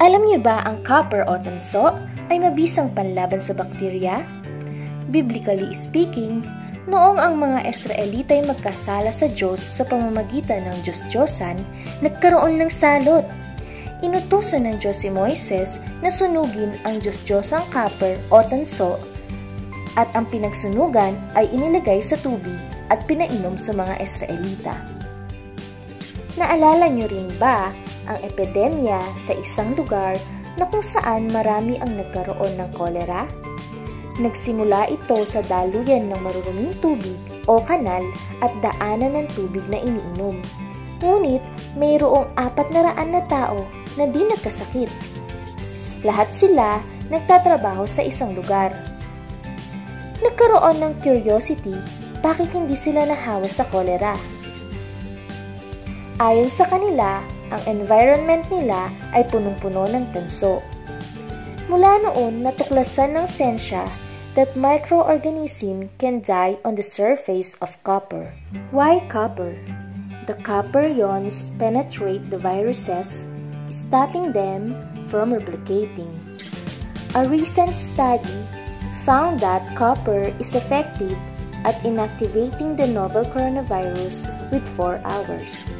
Alam niyo ba ang copper o tanso ay mabisang panlaban sa bakterya? Biblically speaking, noong ang mga Israelita ay magkasala sa Diyos sa pamamagitan ng Diyos-Diyosan, nagkaroon ng salot. Inutusan ng Diyos si Moises na sunugin ang Diyos-Diyosang copper o tanso, at ang pinagsunugan ay inilagay sa tubig at pinainom sa mga Israelita. Naalala niyo rin ba ang epidemya sa isang lugar na kung saan marami ang nagkaroon ng kolera? Nagsimula ito sa daluyan ng maruruming tubig o kanal at daanan ng tubig na iniinom. Ngunit mayroong 400 na tao na di nagkasakit. Lahat sila nagtatrabaho sa isang lugar. Nagkaroon ng curiosity, bakit hindi sila nahawa sa kolera? Ayon sa kanila, ang environment nila ay punong-puno ng tanso. Mula noon, natuklasan ng siyensya that microorganism can die on the surface of copper. Why copper? The copper ions penetrate the viruses, stopping them from replicating. A recent study found that copper is effective at inactivating the novel coronavirus with 4 hours.